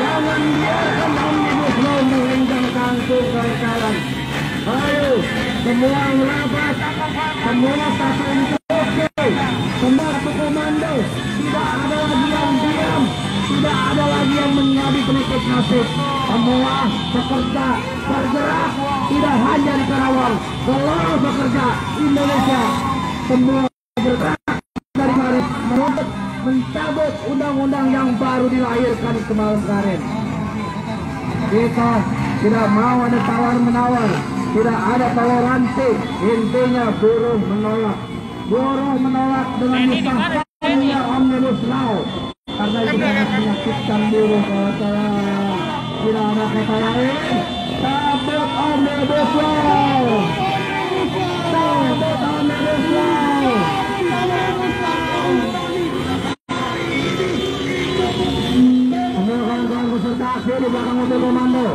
Jangan biarkan Omnibus Law mengguncangkan kekalahan. Ayo, semua merapat, semua satu oke, semua satu komando. Tidak ada lagi yang diam, tidak ada lagi yang menjadi penikut nasib. Semua pekerja bergerak, tidak hanya di Karawang, seluruh pekerja Indonesia. Semua bergerak dari kemarin menuntut mencabut undang-undang yang baru dilahirkan kemarin kemarin. Kita tidak mau ada tawar-menawar, tidak ada toleransi. Intinya buruh menolak. Buruh menolak dengan disahkannya Omnibus Law. Karena tidak menyakitkan buruh kota. Tidak ada kata lain. Cabut Omnibus Law. Cabut Omnibus Law. Konsentrasi di belakang mobil komando.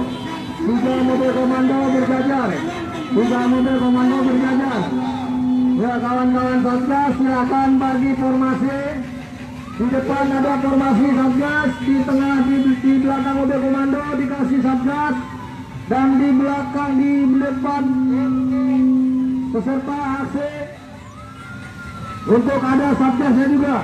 Tiga mobil komando berjajar. Tiga mobil komando berjajar. Ya kawan-kawan Satgas, silakan bagi formasi. Di depan ada formasi Satgas, di tengah di belakang mobil komando dikasih Satgas, dan di belakang di depan peserta aksi untuk ada Satgasnya juga.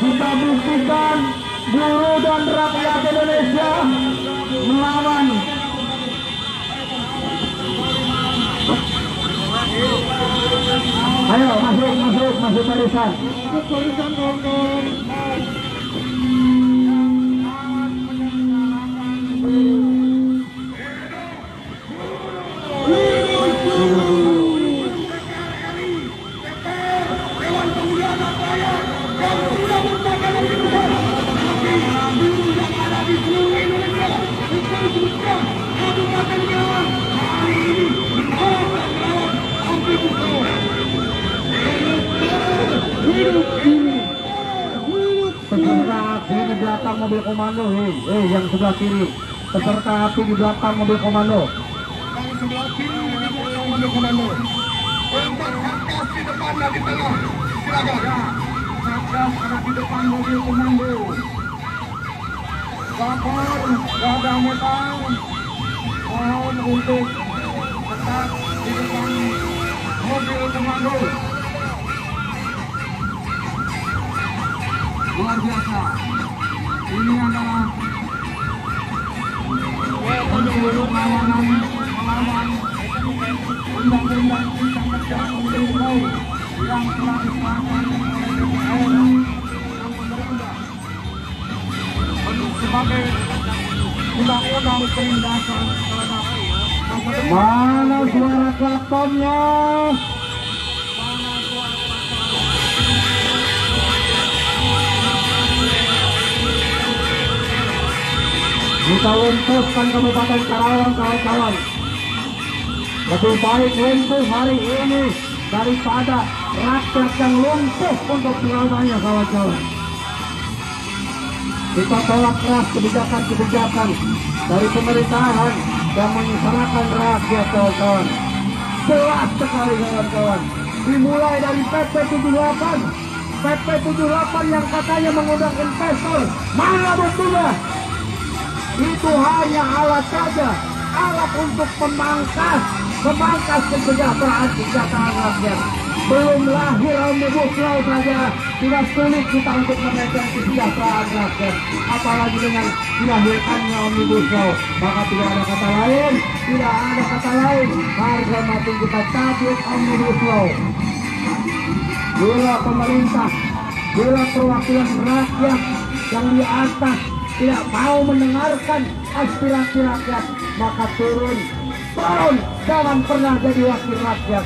Kita buktikan buruh dan rakyat Indonesia melawan. Ayo masuk barisan. Masuk barisan kawan-kawan. Mobil komando, yang sebelah kiri peserta aksi di belakang mobil komando. Yang sebelah kiri mobil komando. Empat Satgas di depan dan di tengah. Silakan. Satgas ada di depan mobil komando. Lapor gada metang. Mohon untuk tetap di depan mobil komando. Luar biasa. Ini adalah bentuk lawanan melawan undang-undang cipta kerja Omnibus Law yang telah disahkan oleh DPR RI dan pemerintah sebagai undang-undang penindasan terhadap pemerintah. Mana suara klaktonnya? Kita luntuskan Kabupaten Karawang, kawan-kawan. Lebih baik lumpuh hari ini daripada rakyat yang lumpuh untuk selamanya, kawan-kawan. Kita tolak keras kebijakan-kebijakan dari pemerintahan yang menyengsarakan rakyat, kawan-kawan. Jelas sekali, kawan-kawan. Dimulai dari PP 78, PP 78 yang katanya mengundang investor, mana buktinya? Itu hanya alat saja, alat untuk memangkas kesejahteraan rakyat. Belum lahir Omnibus Law saja tidak sulit kita untuk menaikkan kesejahteraan rakyat, apalagi dengan dilahirkannya Omnibus Law. Maka tidak ada kata lain, harga mati kita cabut Omnibus Law. Bila pemerintah, bila perwakilan rakyat yang di atas tidak mau mendengarkan aspirasi rakyat, maka turun, jangan pernah jadi wakil rakyat.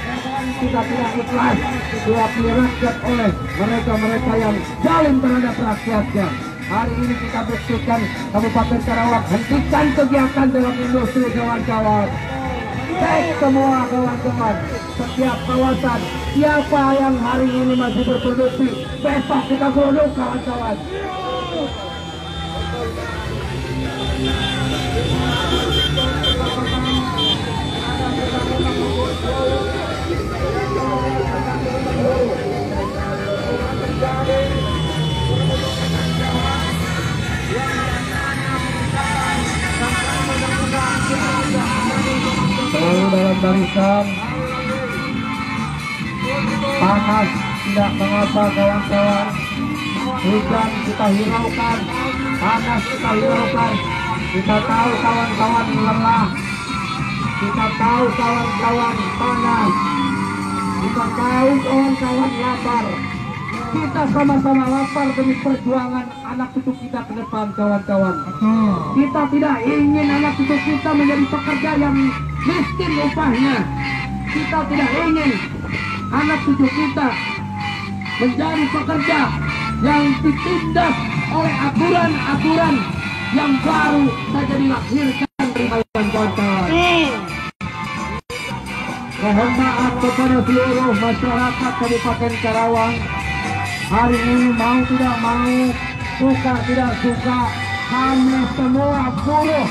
Kita tidak ikhlas diwakili rakyat oleh mereka-mereka yang zalim terhadap rakyatnya. Hari ini kita buktikan Kabupaten Karawang, hentikan kegiatan dalam industri, kawan-kawan. Cek semua, kawan-kawan, setiap kawasan. Siapa yang hari ini masih berproduksi, besok kita godok, kawan-kawan. barisan panas, tidak mengapa kawan-kawan. Hujan kita hiraukan, panas kita hiraukan. Kita tahu kawan-kawan lelah, kita tahu kawan-kawan panas, kita tahu kawan-kawan lapar. Kita sama-sama lapar demi perjuangan anak cucu kita ke depan, kawan-kawan. Kita tidak ingin anak cucu kita menjadi pekerja yang miskin upahnya. Kita tidak ingin anak cucu kita menjadi pekerja yang ditindas oleh aturan-aturan yang baru saja dilahirkan, kawan-kawan. Mohon maaf kepada seluruh masyarakat Kabupaten Karawang. Hari ini mau tidak mau, suka tidak suka, kami semua buruh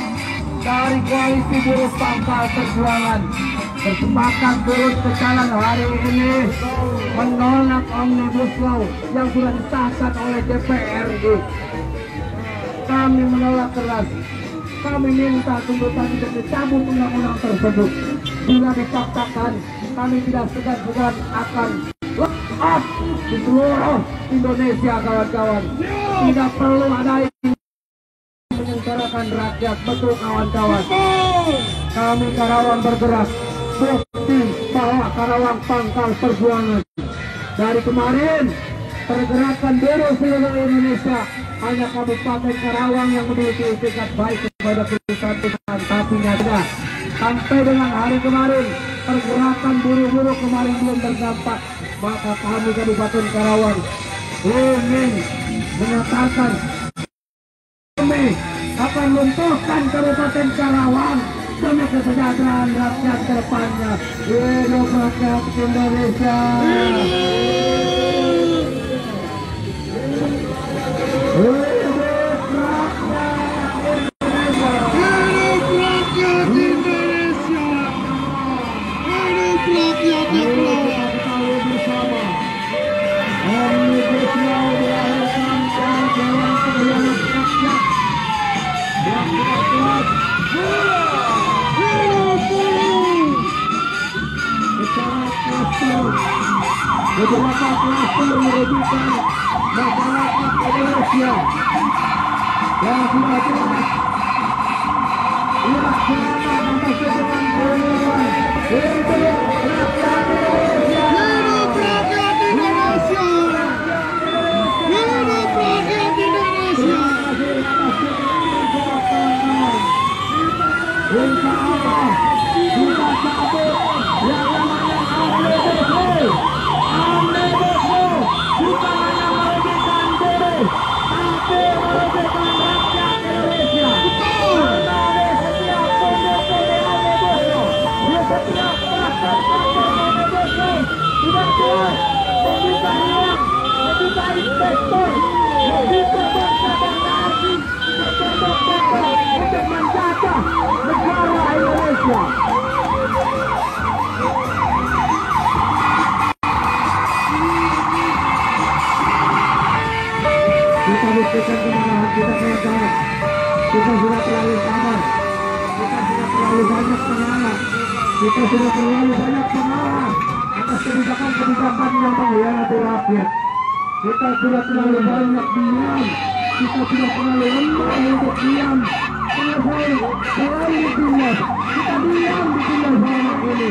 dari koalisi buruh pangkal perjuangan bersepakat turun ke jalan hari ini menolak Omnibus Law yang sudah disahkan oleh DPR RI. Kami menolak keras. Kami minta tuntutan untuk dicabut undang-undang tersebut. Bila dipaksakan, kami tidak segan-segan akan lepas di seluruh Indonesia, kawan-kawan. Tidak perlu ada yang menyengsarakan rakyat, betul kawan-kawan. Kami Karawang bergerak, bukti bahwa Karawang pangkal perjuangan. Dari kemarin, pergerakan buruh seluruh Indonesia, hanya Kabupaten Karawang yang memiliki tingkat baik kepada keputusan Tuhan. Tapi nyata, sampai dengan hari kemarin, pergerakan buruh-buruh kemarin belum terdampak. Maka kami Kabupaten Karawang ingin menyatakan kami akan lumpuhkan Kabupaten Karawang demi kesejahteraan rakyat ke depannya. Hidup rakyat Indonesia. Beberapa klaster merugikan masyarakat Indonesia yang sudah jelas dilaksanakan atas dukungan perlindungan untuk rakyat Indonesia. Hidup rakyat Indonesia. Hidup rakyat Indonesia. Insya Allah kita satu yang namanya Omnibus Law. Kita sudah terlalu sabar, kita sudah terlalu banyak mengalah, kita sudah terlalu banyak mengalah atas kebijakan-kebijakan yang mengkhianati rakyat. Kita sudah terlalu banyak diam, kita sudah terlalu lemah untuk diam. Selalu ditindas, kita diam ditindas selama ini.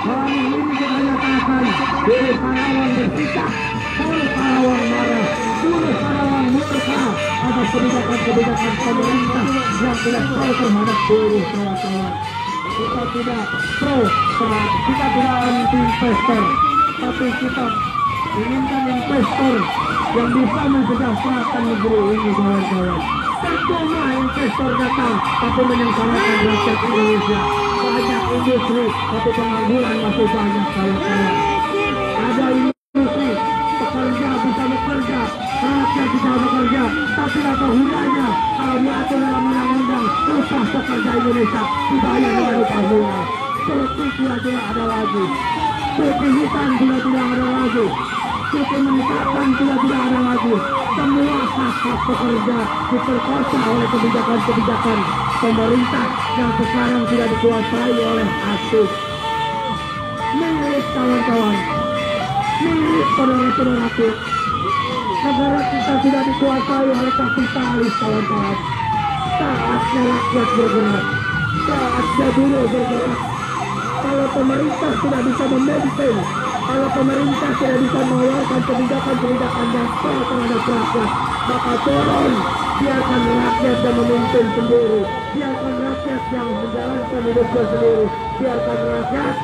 Selama ini kita nyatakan, diri Karawang bersikap, kalau Karawang marah, diri Karawang murka atas kebijakan-kebijakan pemerintah yang tidak pro terhadap buruh, kawan-kawan. Kita tidak pro, kita tidak anti investor, tapi kita inginkan investor yang bisa mensejahterakan negeri ini, kawan-kawan. Percuma investor datang tapi menyengsarakan rakyat Indonesia. Banyak industri tapi pengangguran masih banyak, kawan-kawan. Ada industri pekerja bisa bekerja, rakyat bisa bekerja, tapi apa gunanya kalau diatur dalam undang-undang upah pekerja Indonesia dibayar dengan upah murah. Cuti tidak ada lagi, cuti hitam tidak ada lagi, cuti menetapkan tidak ada lagi. Semua hak-hak pekerja diperkosa oleh kebijakan-kebijakan pemerintah yang sekarang sudah dikuasai oleh ASUS. Baik kawan-kawan, milik saudara-saudaraku, negara kita sudah dikuasai oleh kapitalis kawan-kawan. Saatnya rakyat bergerak, saatnya buruh bergerak. Kalau pemerintah tidak bisa memaintain, kalau pemerintah tidak bisa mengeluarkan kebijakan-kebijakan dasar terhadap rakyat, maka tolong biarkan rakyat yang memimpin sendiri, biarkan rakyat yang menjalankan hidupnya sendiri, biarkan rakyat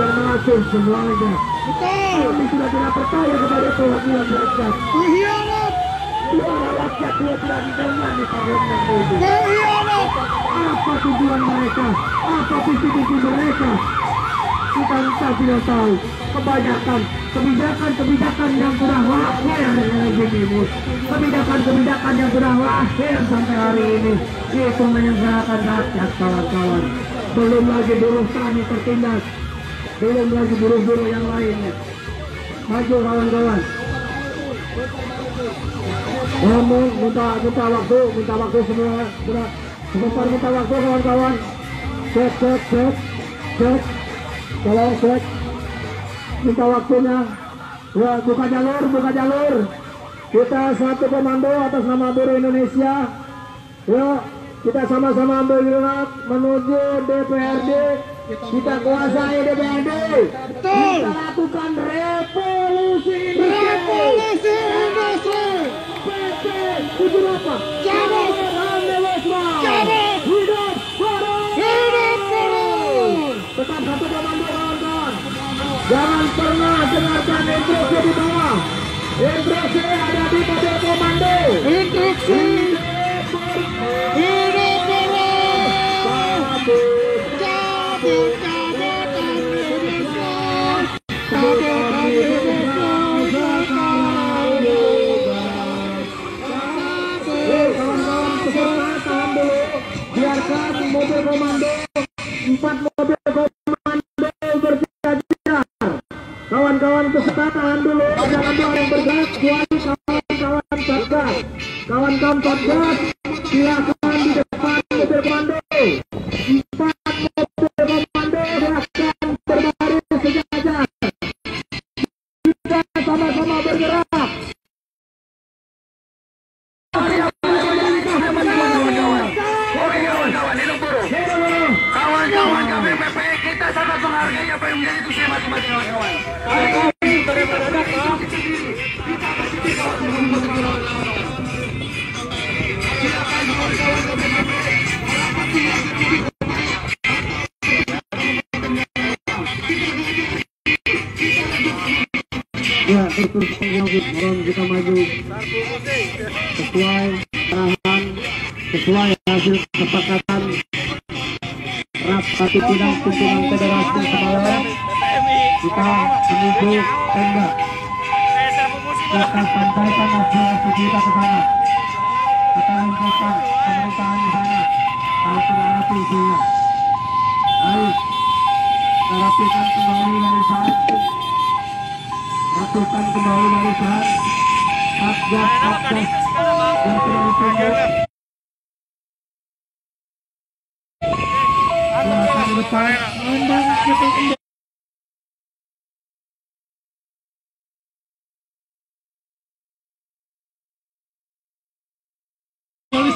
yang mengatur semuanya. Kami sudah tidak percaya kepada kewakilan rakyat. Pengkhianat! Suara rakyat itu tidak didengar di parlemen itu. Pengkhianat! Apa tujuan mereka? Apa visi-visi mereka? Kita tidak tahu. Kebanyakan kebijakan-kebijakan yang sudah lahir dari Omnibus, kebijakan-kebijakan yang sudah lahir sampai hari ini itu menyengsarakan rakyat kawan-kawan. Belum lagi buruh tani tertindas, belum lagi buruh-buruh yang lainnya. Maju kawan-kawan. Namun minta waktu semua, sebentar minta waktu kawan-kawan. Cek. Tolong cek, minta waktunya. Ya, buka jalur. Kita satu komando atas nama buruh Indonesia. Ya, kita sama-sama bergerak menuju DPRD. Kita kuasai DPRD. Betul. Kita lakukan revolusi industri. Revolusi industri. PP 78. Cabut. OMNIBUS LAW. Cabut. Hidup buruh. Hidup buruh. Tetap satu komando. Jangan pernah dengarkan instruksi di bawah. Instruksi ada di pada komando. Instruksi. Ini boleh. Biarkan mobil komando 4 mobil. Kawan-kawan peserta tahan dulu, jangan doang bergerak, kecuali kawan-kawan satgas. Kawan-kawan satgas, silakan di depan mobil komando. 4 mobil komando silakan berbaris sejajar. Kita sama-sama bergerak. Kawan-kawan KPPP, kita sangat menghargai apa yang menjadi tujuan masing-masing kawan-kawan. Ya, terus kita maju sesuai hasil kesepakatan rapat pimpinan federasi semalam. Kita menuju tenda. Kita sampaikan aspirasi kita ke sana. Kita hentikan pemerintahan di sana. Harus berhati hatinya. Baik, kita rapikan kembali dari saat. Ratukan kembali dari saat. Satgas dan pimpinan. Depan kembali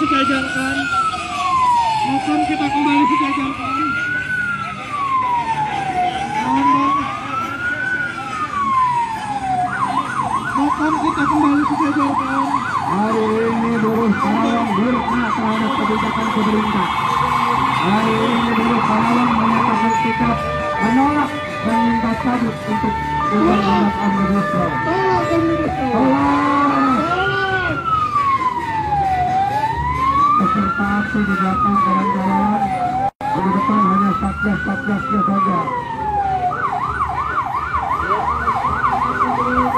sejajarkan, mohon kita kembali sejajarkan. Mohon kita kembali sejajarkan. Hari ini buruh pahlawan berkata terhadap kebijakan pemerintah. Hari ini buruh pahlawan menyatakan sikap menolak dan minta cabut untuk undang-undang Omnibus Law. Peserta aksi di belakang kawan-kawan, di depan hanya satgas-satgasnya saja. Kawan-kawan,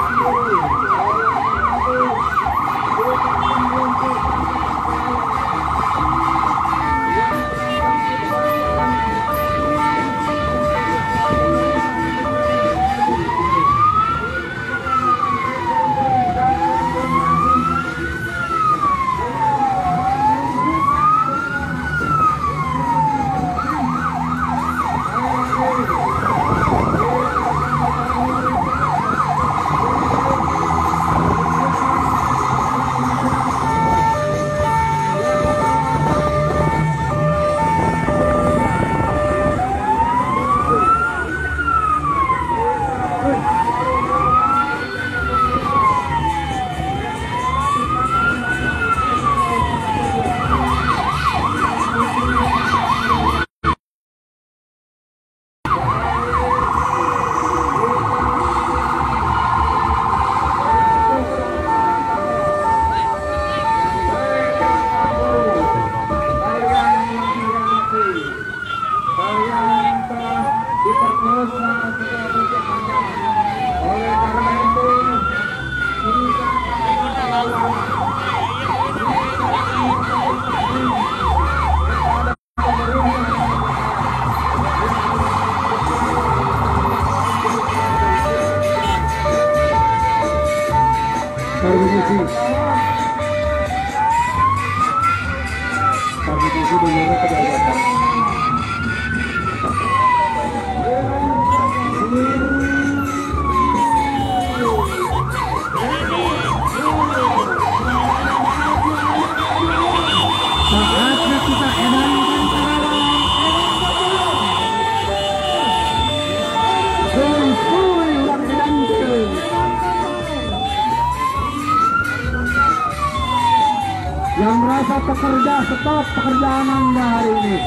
Yang merasa pekerja, stop pekerjaan Anda hari ini.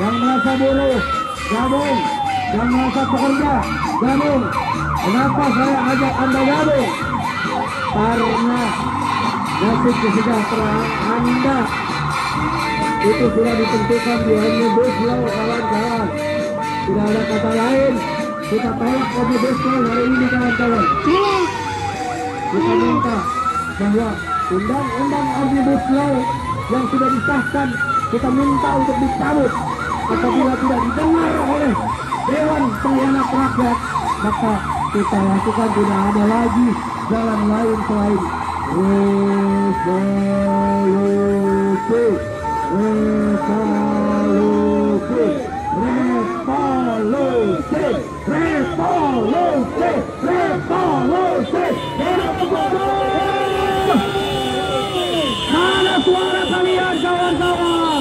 Yang merasa buruh, gabung. Yang merasa pekerja, gabung. Kenapa saya ajak Anda gabung? Karena nasib kesejahteraan Anda itu sudah ditentukan di Omnibus Law, kawan-kawan. Tidak ada kata lain. Kita tolak Omnibus Law hari ini, kawan-kawan. Kita minta bahwa Undang-Undang Omnibus Law yang sudah disahkan kita minta untuk dicabut. Apabila tidak didengar oleh Dewan Pengkhianat Rakyat, maka kita lakukan tidak ada lagi jalan lain selain revolusi, revolusi, revolusi, revolusi, revolusi, revolusi. Suara kalian, kawan-kawan.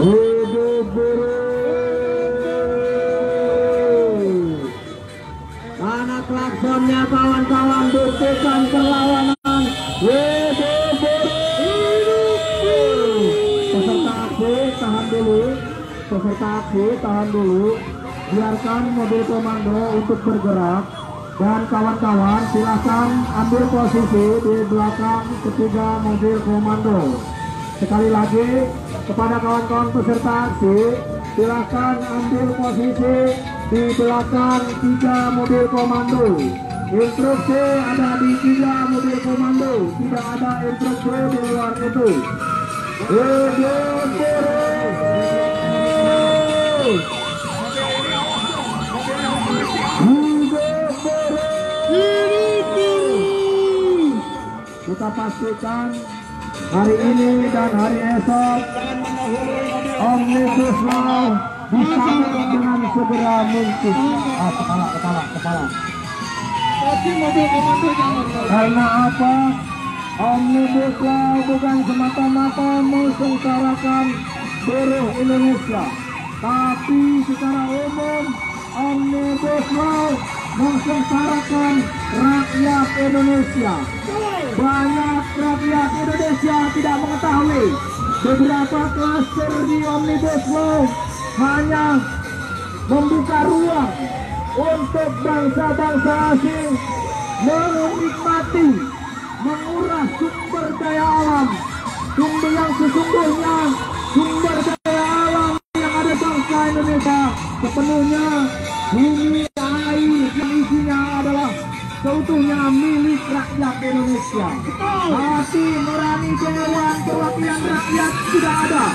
Hidup buruh. Mana klaksonnya, kawan-kawan? Buktikan perlawanan. Hidup buruh. Peserta aku, tahan dulu. Peserta aku, tahan dulu. Biarkan mobil komando untuk bergerak, dan kawan-kawan silakan ambil posisi di belakang ketiga mobil komando. Sekali lagi kepada kawan-kawan peserta aksi, silakan ambil posisi di belakang tiga mobil komando. Instruksi ada di tiga mobil komando, tidak ada instruksi di luar itu. Kita pastikan hari ini dan hari esok Omnibus Law disambut dengan segera mungkin. Kepala. Karena apa? Omnibus Law bukan semata-mata mensengsarakan buruh Indonesia, tapi secara umum Omnibus Law mensengsarakan rakyat Indonesia. Banyak rakyat Indonesia tidak mengetahui beberapa klaster di Omnibus Law hanya membuka ruang untuk bangsa-bangsa asing menikmati, menguras sumber daya alam, sumber yang sesungguhnya sumber daya alam yang ada bangsa Indonesia sepenuhnya, bumi air yang isinya adalah seutuhnya milik rakyat Indonesia. Hati nurani Dewan Perwakilan Rakyat tidak ada.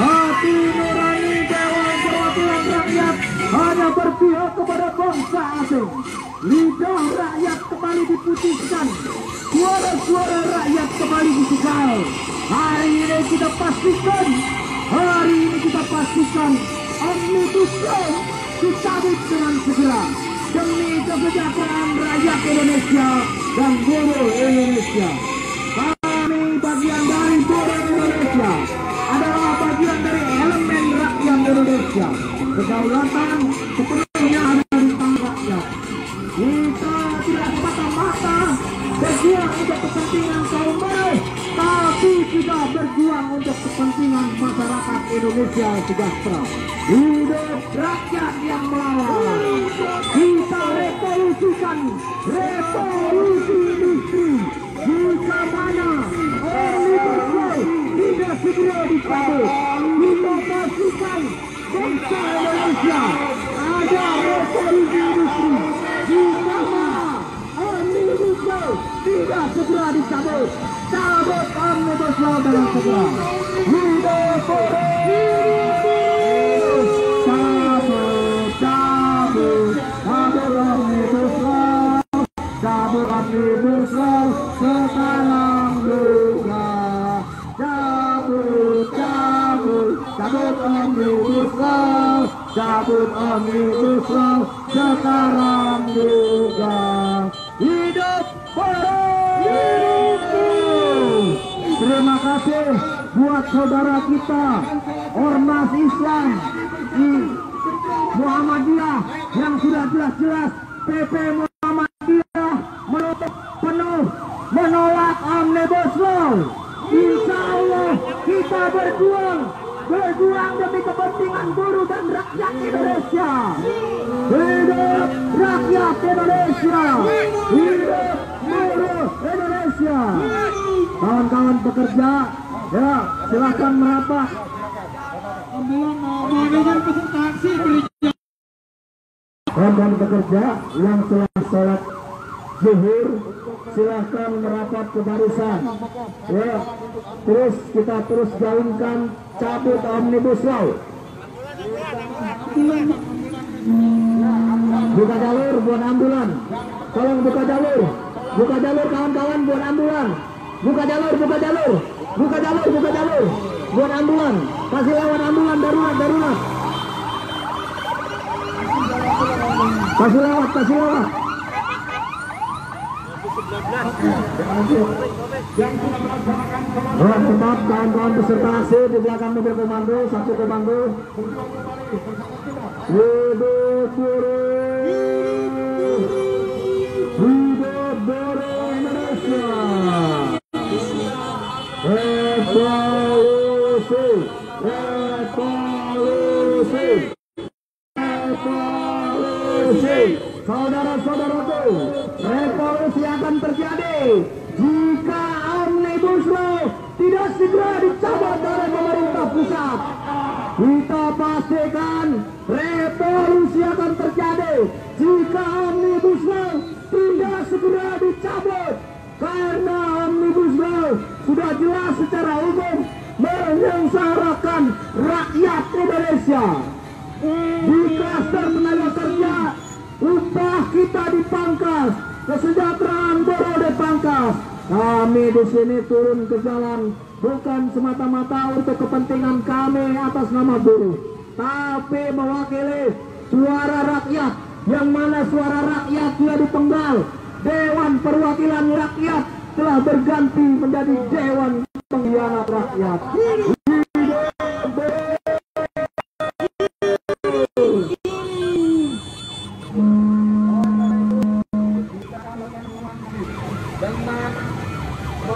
Hati nurani Dewan Perwakilan Rakyat hanya berpihak kepada bangsa asing. Lidah rakyat kembali diputihkan, suara-suara rakyat kembali disikal. Hari ini kita pastikan Omnibus Law dicabut dengan segera, demi kesejahteraan rakyat Indonesia dan buruh Indonesia. Kami bagian dari buruh Indonesia adalah bagian dari elemen rakyat Indonesia. Kedaulatan sepenuhnya ada di tangan rakyat. Kita tidak semata-mata berjuang untuk kepentingan kaum buruh, tapi juga berjuang untuk kepentingan masyarakat Indonesia sejahtera. Hidup rakyat yang melawan. Kita revolusikan, revolusi industri. Jika mana Omnibus Law tidak segera dicabut, kita pastikan bangsa Indonesia ada revolusi industri. Jika mana Omnibus Law tidak segera dicabut, cabut Omnibus Law dengan segera. Hidup cabut Omnibus Law. beromnibus law semalam juga. Cabut omnibus law, cabut omnibus law sekarang juga. Hidup Polri. Terima kasih buat saudara kita Ormas Islam Muhammadiyah yang sudah jelas-jelas PP Muhammadiyah menutup penuh menolak omnibus law. Insya Allah kita berjuang demi kepentingan buruh dan rakyat Indonesia. Hidup rakyat Indonesia, hidup buruh Indonesia. Kawan-kawan pekerja, ya silakan merapat. Mengadakan peserta aksi berikan. Kawan-kawan pekerja yang telah sholat zuhur, silakan merapat ke barisan. Ya, terus kita terus gaungkan cabut omnibus law. Buka jalur buat ambulan. Tolong buka jalur kawan-kawan buat ambulan. Buka jalur buat ambulan. Kasih lewat ambulan darurat. Kasih lewat. Tetap kawan-kawan peserta aksi di belakang mobil komando, satu komando. Hidup buruh Indonesia. Revolusi. Saudara-saudaraku, revolusi akan terjadi jika omnibus law tidak segera dicabut oleh pemerintah pusat. Kita pastikan revolusi akan terjadi jika omnibus law tidak segera dicabut, karena omnibus law sudah jelas secara umum menyengsarakan rakyat Indonesia. Di kluster tenaga kerja, upah kita dipangkas, kesejahteraan buruh dipangkas. Kami di sini turun ke jalan bukan semata-mata untuk kepentingan kami atas nama buruh, tapi mewakili suara rakyat, yang mana suara rakyat telah dipenggal. Dewan Perwakilan Rakyat telah berganti menjadi Dewan Pengkhianat Rakyat.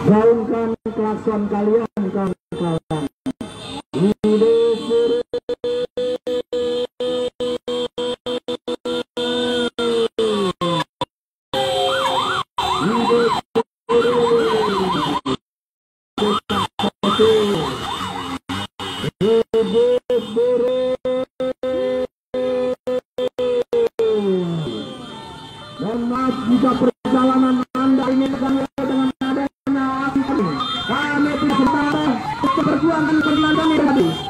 Gaungkan klakson kalian, kawan-kawan. Hidup buruh. Hidup buruh. Hidup buruh. Dan maaf jika perjalanan Anda ini dengan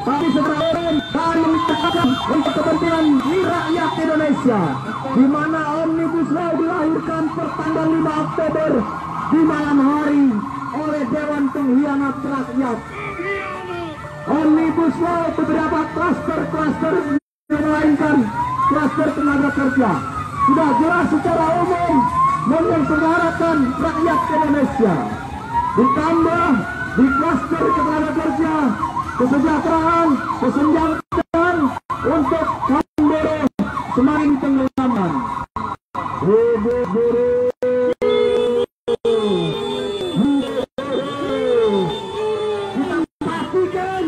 kami sekarang kami menetapkan untuk kepentingan rakyat Indonesia, di mana omnibus law dilahirkan pertanggal 5 Oktober di malam hari oleh Dewan Pengkhianat Rakyat. Omnibus law beberapa klaster melainkan klaster tenaga kerja sudah jelas secara umum menyengsarakan rakyat Indonesia. Ditambah di klaster tenaga kerja, kesejahteraan untuk kaum buruh semakin tenggelaman. Hidup buruh. Kita pastikan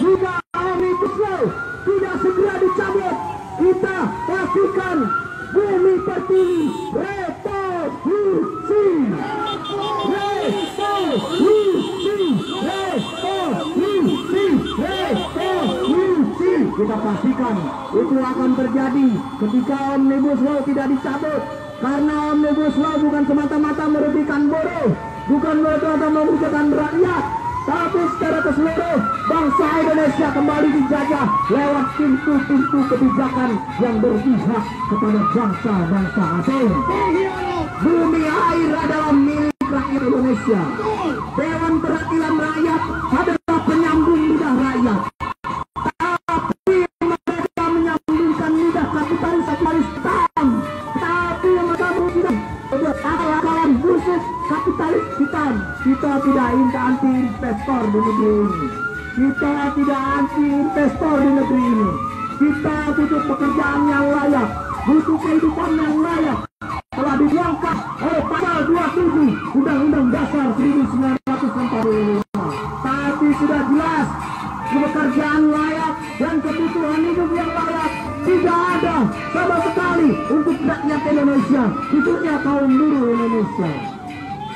jika omnibus law tidak segera dicabut, kita pastikan bumi pertiwi revolusi. Kita pastikan itu akan terjadi ketika omnibus law tidak dicabut, karena omnibus law bukan semata-mata merugikan buruh, bukan semata-mata merugikan rakyat, tapi secara keseluruhan bangsa Indonesia kembali dijajah lewat pintu-pintu kebijakan yang berpihak kepada bangsa-bangsa asing. bumi air adalah milik rakyat Indonesia. Dewan Perwakilan Rakyat adalah penyambung lidah rakyat. Tapi mereka menyambungkan lidah kapitalis Islam. Tapi mereka tidak kawan-kawan khusus kapitalis hitam. Kita tidak anti investor di negeri ini. Kita tidak anti investor di negeri ini. Kita butuh pekerjaan yang layak, butuh kehidupan yang layak. Telah diangkat oleh pasal 27 Undang-Undang Dasar 1945. Tapi sudah jelas, pekerjaan layak dan kebutuhan hidup yang layak tidak ada sama sekali untuk rakyat Indonesia, khususnya kaum buruh Indonesia.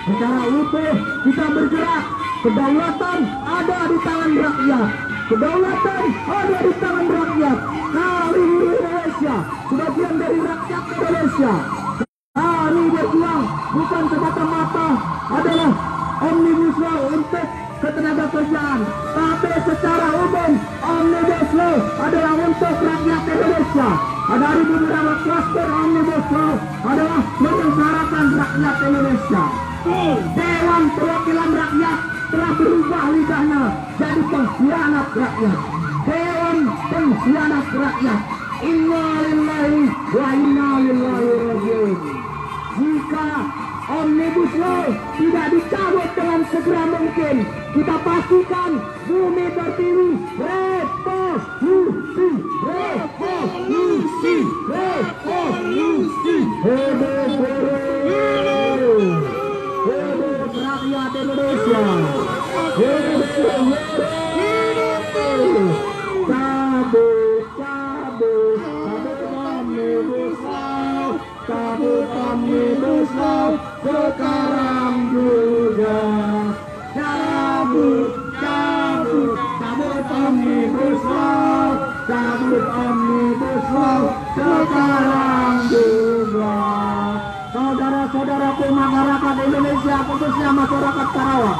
Secara utuh kita bergerak, kedaulatan ada di tangan rakyat. Kedaulatan ada di tangan rakyat. Hari buruh Indonesia, sebagian dari rakyat Indonesia. Hari berjuang bukan semata-mata adalah Omnibus Law untuk ketenagakerjaan, tapi secara umum Omnibus Law adalah untuk rakyat Indonesia. Dari beberapa klaster Omnibus Law adalah menyengsarakan rakyat Indonesia. Dewan Perwakilan Rakyat telah berubah lidahnya jadi pengkhianat rakyat. Dewan Pengkhianat Rakyat. Innalillahi wa inna ilaihi raji'un. Jika Omnibus Law tidak dicabut dengan segera mungkin, kita pastikan Bumi Pertiwi revolusi, revolusi, revolusi. Hidup buruh, hidup rakyat Indonesia, hidup buruh. Cabut, Omnibus Law, cabut Omnibus Law. Sekarang juga cabut Omnibus Law, cabut Omnibus Law. Sekarang juga saudara-saudaraku masyarakat Indonesia, khususnya masyarakat Karawang,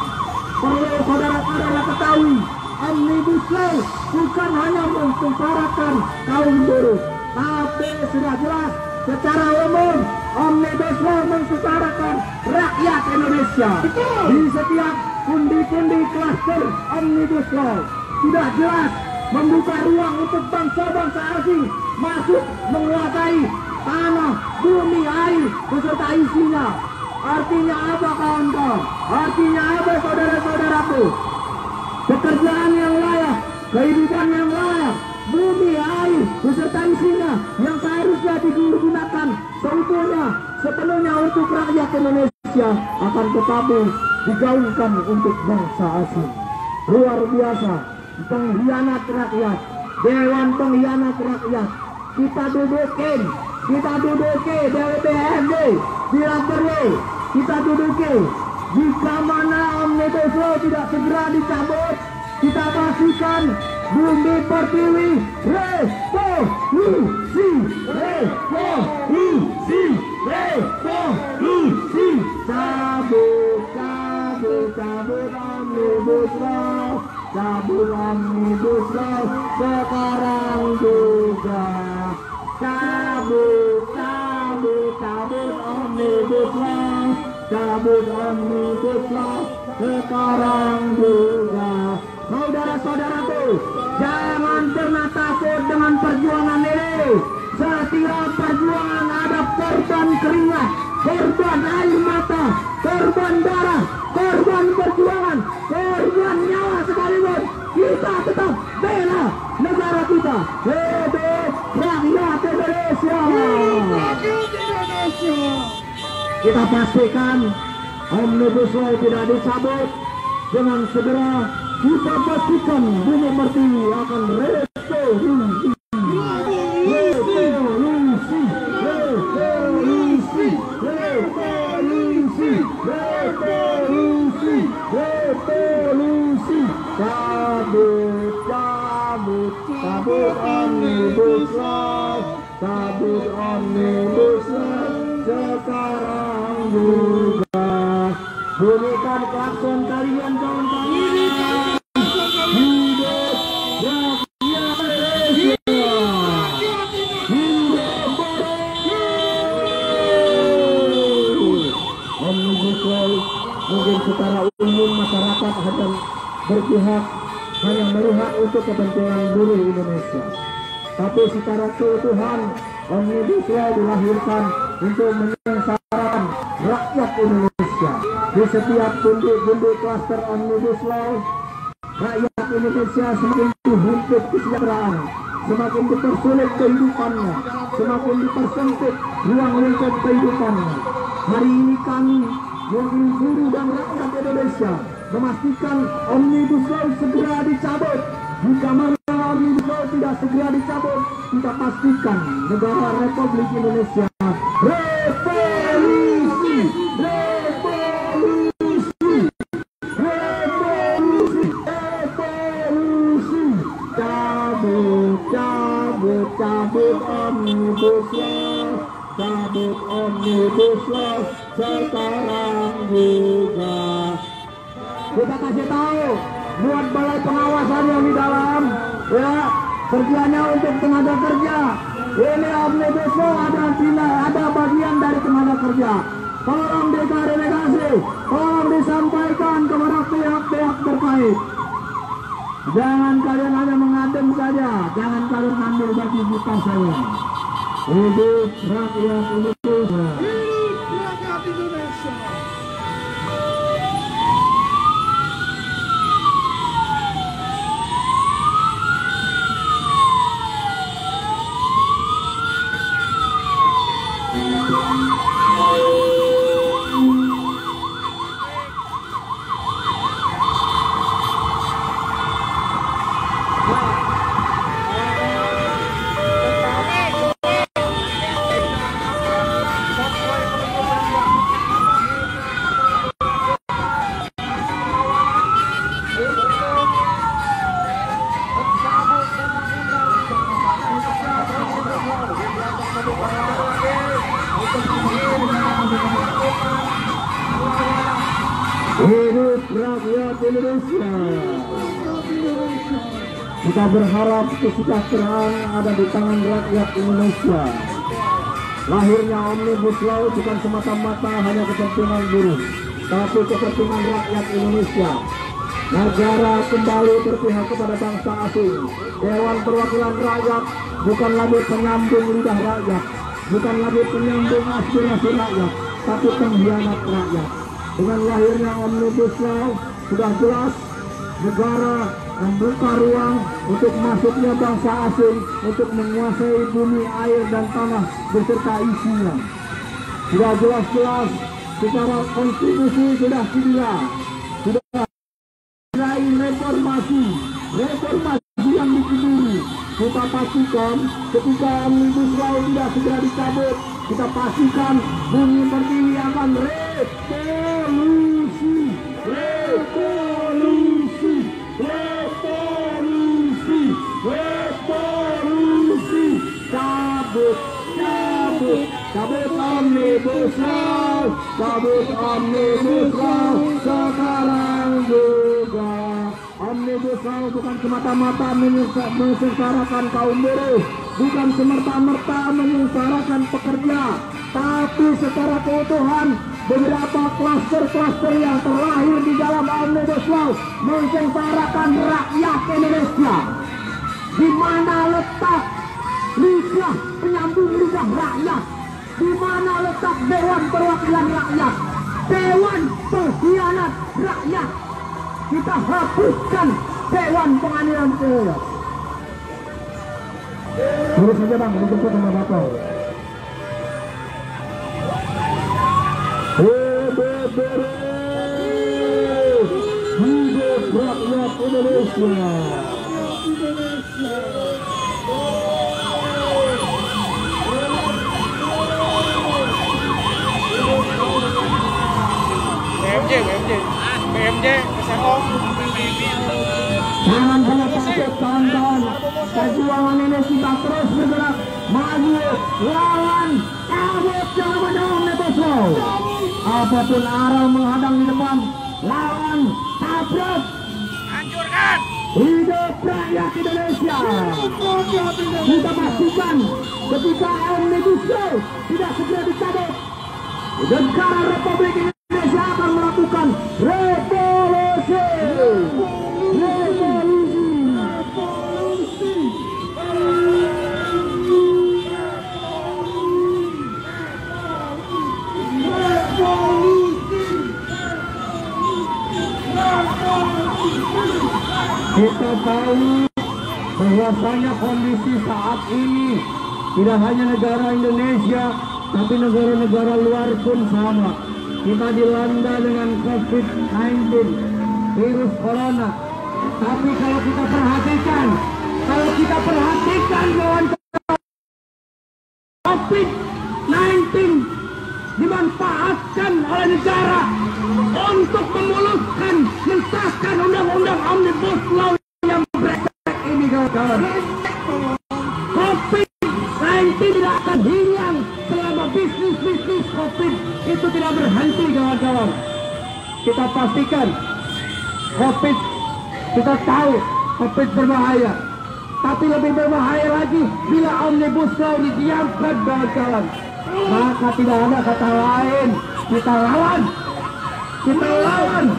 perlu saudara-saudara ketahui, Omnibus Law bukan hanya mensengsarakan kaum buruh, tapi sudah jelas secara umum Omnibus Law mensengsarakan rakyat Indonesia. Di setiap pundi-pundi klaster Omnibus Law sudah jelas membuka ruang untuk bangsa-bangsa asing masuk menguasai tanah, bumi, air beserta isinya. Artinya apa kawan-kawan? Artinya apa saudara-saudaraku? Pekerjaan yang layak, kehidupan yang layak, bumi, air beserta isinya yang seharusnya digunakan seutuhnya, sepenuhnya untuk rakyat Indonesia, akan tetapi digaungkan untuk bangsa asing. Luar biasa, pengkhianat rakyat, Dewan Pengkhianat Rakyat. Kita duduki DPRD bila perlu, kita duduki. Jika mana Omnibus Law tidak segera dicabut, kita pastikan Bumi Pertiwi revolusi, revolusi, revolusi. Cabut Omnibus Law, cabut Omnibus Law sekarang juga. Cabut Omnibus Law, cabut Omnibus Law sekarang juga. Saudara-saudaraku, jangan pernah takut dengan perjuangan ini. Setiap perjuangan ada korban keringat, korban air mata, korban darah, korban perjuangan, korban nyawa sekalipun. Kita tetap bela negara kita. Hidup rakyat Indonesia. Kita pastikan Omnibus Law tidak dicabut dengan segera. Kita pastikan Bumi Pertiwi akan revolusi, revolusi, revolusi, revolusi, revolusi, revolusi. Cabut Omnibus Law, cabut Omnibus Law sekarang juga. Bunyikan klakson kalian kawan-kawan. sesuai mungkin secara umum masyarakat akan berpihak hanya memihak untuk kepentingan buruh Indonesia. Tapi secara keutuhan OMNIBUS LAW dilahirkan untuk menyengsarakan rakyat Indonesia. Di setiap bundu-bundu klaster OMNIBUS LAW, rakyat Indonesia semakin dihimpit kesejahteraan, semakin dipersulit kehidupannya, semakin dipersempit ruang lingkup kehidupannya. Hari ini kami, mewakili buruh dan rakyat Indonesia, memastikan OMNIBUS LAW segera dicabut. Jika mana OMNIBUS LAW tidak segera dicabut, kita pastikan negara Republik Indonesia revolusi, revolusi, revolusi, revolusi. Cabut, cabut, cabut OMNIBUS LAW, cabut OMNIBUS LAW sekarang juga. Kita kasih tahu buat balai pengawasan yang di dalam, ya, kerjanya untuk tenaga kerja. Ini OMNIBUS LAW ada bagian dari tenaga kerja. Tolong diklarasi, tolong disampaikan kepada pihak-pihak terkait. Jangan kalian hanya mengadem saja, jangan kalian ambil bagi kita saya. Hidup rakyat Indonesia. Hidup rakyat Indonesia. Kita berharap kesejahteraan ada di tangan rakyat Indonesia. Lahirnya OMNIBUS LAW bukan semata-mata hanya kepentingan buruh, tapi kepentingan rakyat Indonesia. Negara kembali berpihak kepada bangsa asing. Dewan Perwakilan Rakyat bukan lagi penyambung lidah rakyat, bukan lagi penyambung aspirasi rakyat, tapi pengkhianat rakyat. Dengan lahirnya OMNIBUS LAW, sudah jelas negara membuka ruang untuk masuknya bangsa asing untuk menguasai bumi, air, dan tanah beserta isinya. Sudah jelas-jelas secara konstitusi sudah segera, sudah mulai reformasi yang dikenduri. Kita pastikan ketika OMNIBUS LAW tidak segera dicabut, kita pastikan bumi pertiwi akan revolusi, revolusi, revolusi, revolusi. Cabut, cabut, cabut OMNIBUS LAW, cabut OMNIBUS LAW sekarang juga. OMNIBUS LAW bukan semata-mata menyengsarakan kaum buruh, bukan semerta-merta menyengsarakan pekerja, tapi secara keutuhan beberapa klaster-klaster yang terlahir di dalam OMNIBUS LAW menyengsarakan rakyat Indonesia. Di mana letak lidah penyambung lidah rakyat? Di mana letak Dewan Perwakilan Rakyat? Dewan pengkhianat rakyat. Kita hapuskan Dewan Penganiayaan Rakyat. Terus saja bang, menjemput sama bapak. Hidup buruh, hidup rakyat Indonesia. BMJ, SMO. Jangan pernah takut kawan-kawan. Perjuangan ini kita terus bergerak maju lawan kabut yang menjauh OMNIBUS LAW. Apapun arah menghadang di depan, lawan kabut, hancurkan. Hidup rakyat Indonesia. Kita pastikan ketika OMNIBUS LAW tidak segera dicabut, negara Republik Indonesia kita tahu bahwasanya kondisi saat ini tidak hanya negara Indonesia, tapi negara-negara luar pun sama. Kita dilanda dengan COVID-19, virus corona. Tapi kalau kita perhatikan, kawan-kawan, COVID-19 dimanfaatkan oleh negara untuk memuluskan, mensahkan undang-undang Omnibus Law yang brengsek ini, kawan-kawan. COVID-19 tidak akan hilang selama bisnis-bisnis COVID itu tidak berhenti, kawan-kawan. Kita pastikan COVID, kita tahu COVID berbahaya, tapi lebih berbahaya lagi bila Omnibus Law didiamkan, kawan-kawan. Maka tidak ada kata lain, kita lawan,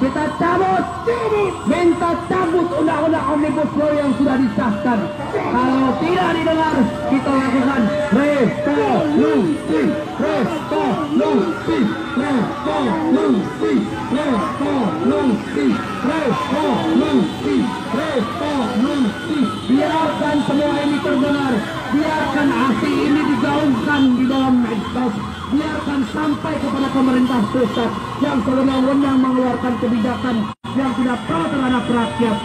kita cabut, minta cabut undang-undang Omnibus Law yang sudah disahkan. Kalau tidak didengar, kita lakukan revolusi. Biarkan semua ini terdengar, biarkan aksi ini digaungkan di dalam medsos, biarkan sampai kepada pemerintah pusat yang sewenang-wenang mengeluarkan kebijakan yang tidak pro terhadap rakyat.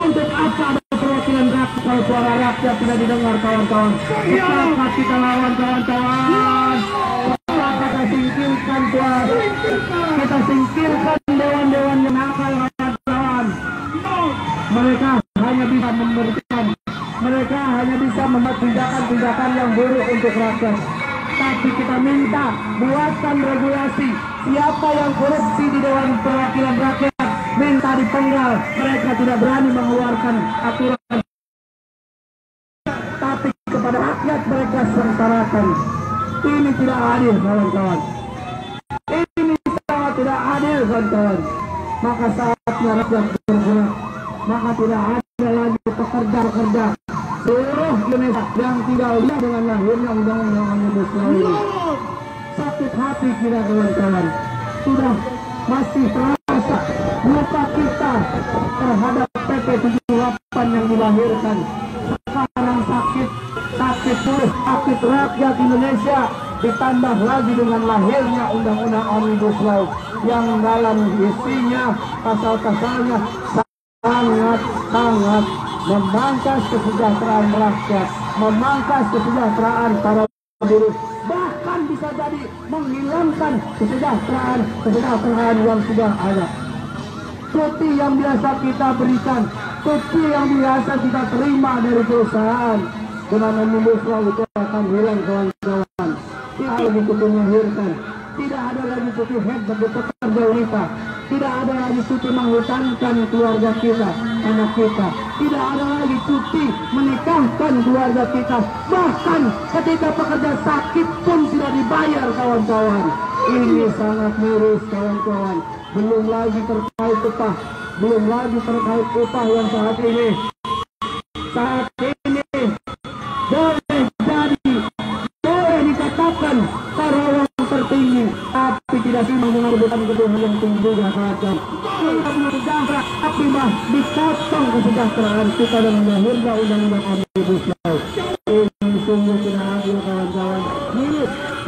Untuk apa ada perwakilan rakyat kalau suara rakyat tidak didengar, kawan-kawan? Masyarakat kita lawan, kawan-kawan. Kita singkirkan tuan, kita singkirkan dewan-dewan yang nakal, kawan-kawan. Mereka hanya bisa memberikan, mereka hanya bisa membuat tindakan-tindakan yang buruk untuk rakyat. Tapi kita minta buatkan regulasi. Siapa yang korupsi di Dewan Perwakilan Rakyat, minta dipenggal. Mereka tidak berani mengeluarkan aturan, tapi kepada rakyat mereka sengsarakan. Ini tidak adil, kawan-kawan. Ini sangat tidak adil, kawan-kawan. Maka saatnya rakyat bergerak. Maka tidak ada lagi pekerja-pekerja seluruh Indonesia yang tidak lihat dengan lahirnya undang-undang Omnibus Law ini. Sakit hati kita, kawan-kawan. Sudah masih terasa lupa kita terhadap PP 78 yang dilahirkan. Sekarang sakit rakyat Indonesia ditambah lagi dengan lahirnya undang-undang Omnibus Law yang dalam isinya, pasal-pasalnya sangat memangkas kesejahteraan rakyat, memangkas kesejahteraan para buruh, bahkan bisa jadi menghilangkan kesejahteraan yang sudah ada. Cuti yang biasa kita berikan, cuti yang biasa kita terima dari perusahaan, dengan Omnibus Law itu akan hilang, kawan-kawan. Tidak ada lagi cuti melahirkan, tidak ada lagi cuti hebat bagi pekerja wanita, tidak ada lagi cuti menghutankan keluarga kita, anak kita, tidak ada lagi cuti menikahkan keluarga kita, bahkan ketika pekerja sakit pun tidak dibayar, kawan-kawan. Ini sangat miris, kawan-kawan. Belum lagi terkait upah, yang saat ini boleh jadi, boleh dikatakan taruhan tertinggi, tapi tidak sih menggunakan kebutuhan yang tinggi, kawan-kawan. Tapi mah dikotong kesejahteraan kita dengan lahirnya undang-undang Omnibus Law. Ini sungguh tidak adil, kawan-kawan.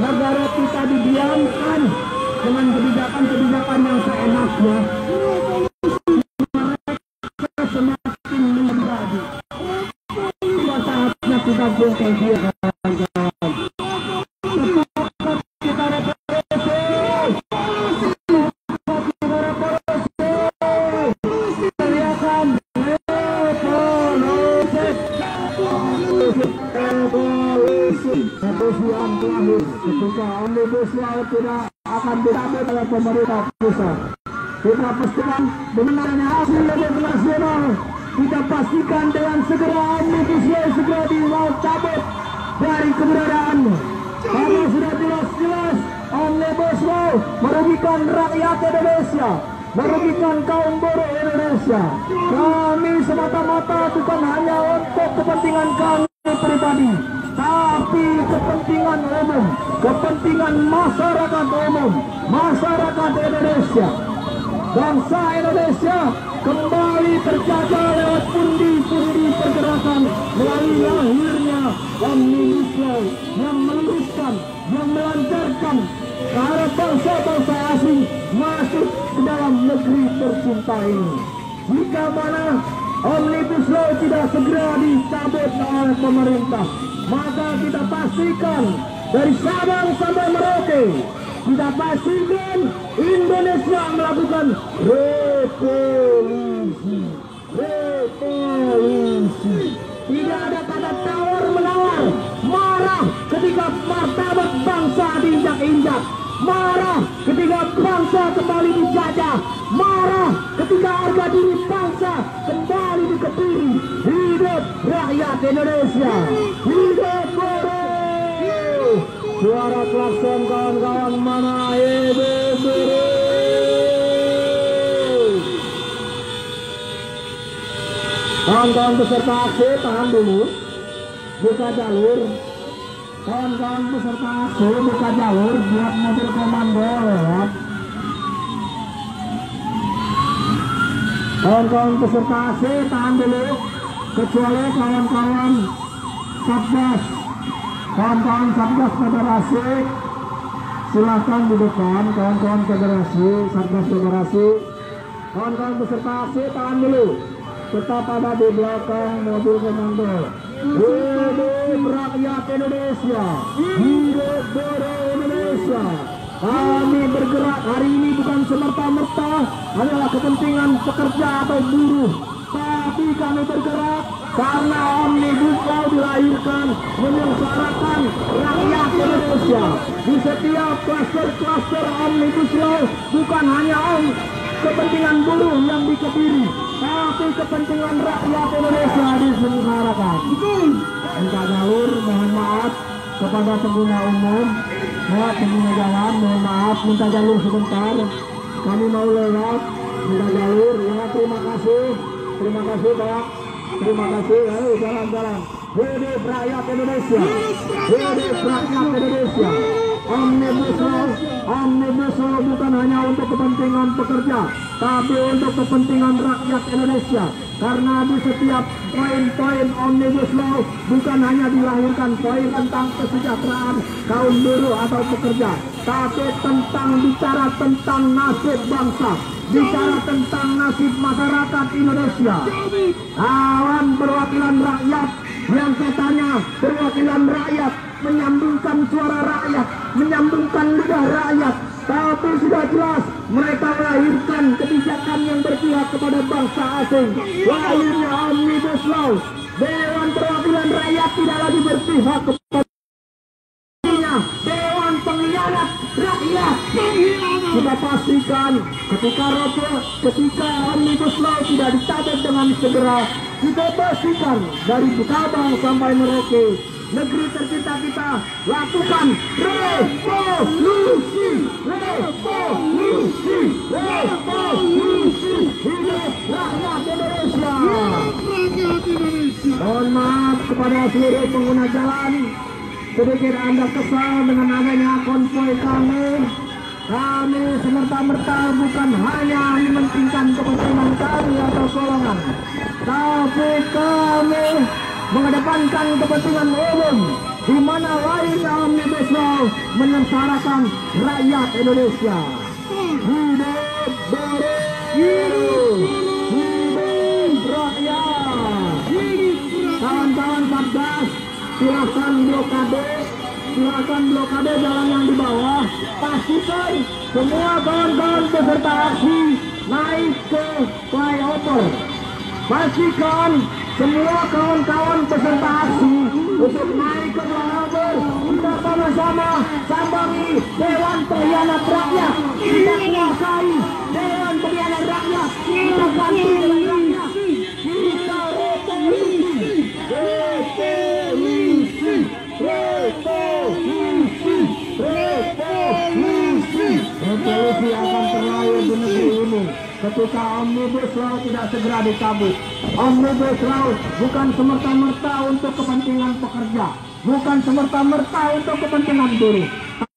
Negara kita didiamkan dengan kebijakan-kebijakan yang seenaknya. Mereka semakin menjadi. Sudah saatnya kita berpikir, kawan-kawan. Keputusan terakhir ketika Omnibus Law tidak akan dicabut oleh pemerintah pusat. Kita pastikan benarnya hasil legislasi nasional. Kita pastikan dengan segera Omnibus Law segera dicabut dari keberadaannya. Karena sudah jelas-jelas Omnibus Law merugikan rakyat Indonesia, merugikan kaum buruh Indonesia. Kami semata-mata bukan hanya untuk kepentingan kami pribadi, tapi kepentingan umum, kepentingan masyarakat umum, masyarakat Indonesia. bangsa Indonesia kembali tercacah lewat pundi-pundi pergerakan melalui lahirnya OMNIBUS LAW yang meluruskan, yang melancarkan ke arah bangsa-bangsa asing masuk ke dalam negeri tercinta ini. Jika mana OMNIBUS LAW tidak segera dicabut oleh pemerintah, maka kita pastikan dari Sabang sampai Merauke, kita pastikan Indonesia melakukan revolusi. Revolusi. Tidak ada kata tawar-menawar. Marah ketika martabat bangsa diinjak-injak. Marah ketika bangsa kembali dijajah. Marah ketika harga diri bangsa kembali dikepiri. Hidup rakyat Indonesia. Hidup Boro. Suara klakson kawan-kawan mana? Ibu kawan-kawan peserta aksi tahan dulu, buka jalur. Kawan-kawan peserta aksi buka jalur buat mobil komando lewat. Kawan-kawan peserta aksi tahan dulu, kecuali kawan-kawan Satgas. Kawan-kawan Satgas Federasi silahkan di depan. Kawan-kawan Federasi Satgas Federasi, kawan-kawan peserta aksi tahan dulu, tetap ada di belakang mobil komando. Hidup rakyat Indonesia, hidup Boro Indonesia. Kami bergerak hari ini bukan semerta-merta adalah kepentingan pekerja atau buruh, tapi kami bergerak karena OMNIBUS LAW dilahirkan menyengsarakan rakyat Indonesia. Di setiap kluster-kluster OMNIBUS LAW bukan hanya kepentingan buruh yang dikebiri, tapi kepentingan rakyat Indonesia disengsarakan. Minta jalur, mohon maaf kepada pengguna umum, pengguna jalan, mohon maaf, minta jalur sebentar. Kami mau lewat, minta jalur, ya terima kasih Pak. Terima kasih, ayo jalan-jalan. Hidup rakyat Indonesia, hidup rakyat Indonesia. OMNIBUS LAW bukan hanya untuk kepentingan pekerja, tapi untuk kepentingan rakyat Indonesia. Karena di setiap poin-poin OMNIBUS LAW bukan hanya dilahirkan poin tentang kesejahteraan kaum buruh atau pekerja, tapi tentang bicara tentang nasib bangsa, bicara tentang nasib masyarakat Indonesia. Kawan perwakilan rakyat yang katanya perwakilan rakyat menyambungkan suara rakyat, menyambungkan lidah rakyat, tapi sudah jelas mereka melahirkan kebijakan yang berpihak kepada bangsa asing. Lahirnya OMNIBUS LAW, Dewan Perwakilan Rakyat tidak lagi berpihak kepada Dewan Pengkhianat Rakyat. Kita pastikan ketika OMNIBUS LAW tidak dicabut dengan segera, kita pastikan dari Sabang sampai Merauke, negeri tercinta kita lakukan revolusi, revolusi, revolusi. Hidup rakyat Indonesia. Mohon maaf kepada seluruh pengguna jalan, sedikit Anda kesal dengan adanya konvoy kami. Kami semerta-merta bukan hanya mementingkan kepentingan kami atau golongan, tapi kami mengedepankan kepentingan umum, di mana lahirnya OMNIBUS LAW menyengsarakan rakyat Indonesia. Hidup Boro, hidup rakyat. Kawan-kawan Satgas, silakan blokade jalan yang di bawah. Pastikan semua kawan-kawan peserta aksi naik ke flyover. Pastikan semua kawan-kawan peserta aksi untuk naik ke flyover. Kita sama-sama sambangi Dewan Pengkhianat Rakyat. Kita kuasai Dewan Pengkhianat Rakyat. Kita ganti rakyat. Kita revolusi, revolusi, revolusi, revolusi. Revolusi akan terlahir di negeri ini ketika OMNIBUS LAW tidak segera dicabut. OMNIBUS LAW bukan semerta-merta untuk kepentingan pekerja, bukan semerta-merta untuk kepentingan buruh.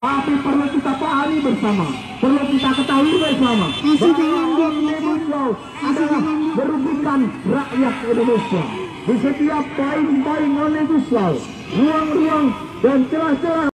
Tapi perlu kita pahami bersama, perlu kita ketahui bersama. OMNIBUS Law adalah merugikan rakyat Indonesia. Di setiap poin-poin OMNIBUS Law, ruang-ruang dan celah-celah